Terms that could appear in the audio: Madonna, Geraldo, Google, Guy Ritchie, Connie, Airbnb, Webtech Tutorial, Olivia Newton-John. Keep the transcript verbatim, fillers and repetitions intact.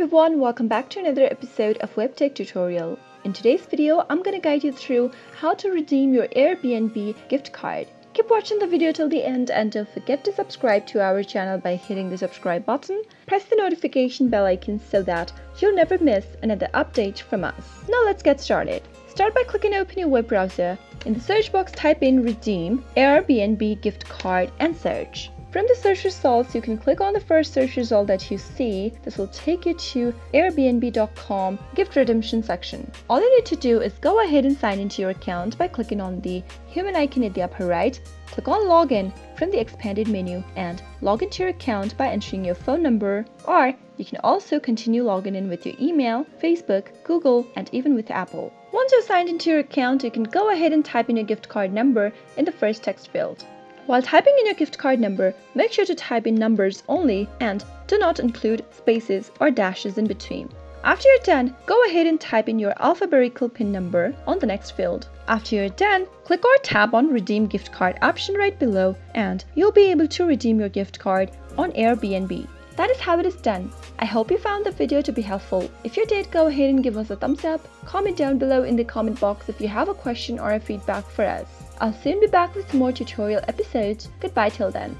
everyone, welcome back to another episode of WebTech Tutorial. In today's video, I'm going to guide you through how to redeem your Airbnb gift card. Keep watching the video till the end and don't forget to subscribe to our channel by hitting the subscribe button. Press the notification bell icon so that you'll never miss another update from us. Now let's get started. Start by clicking open your web browser. In the search box, type in redeem Airbnb gift card and search. From the search results, you can click on the first search result that you see. This will take you to airbnb dot com gift redemption section. All you need to do is go ahead and sign into your account by clicking on the human icon at the upper right. Click on login from the expanded menu and log into your account by entering your phone number, or you can also continue logging in with your email, Facebook, Google, and even with Apple. Once you're signed into your account, you can go ahead and type in your gift card number in the first text field. While typing in your gift card number, make sure to type in numbers only and do not include spaces or dashes in between. After you're done, go ahead and type in your alphabetical PIN number on the next field. After you're done, click or tap on Redeem Gift Card option right below and you'll be able to redeem your gift card on Airbnb. That is how it is done. I hope you found the video to be helpful. If you did, go ahead and give us a thumbs up. Comment down below in the comment box if you have a question or a feedback for us. I'll soon be back with more tutorial episodes. Goodbye till then.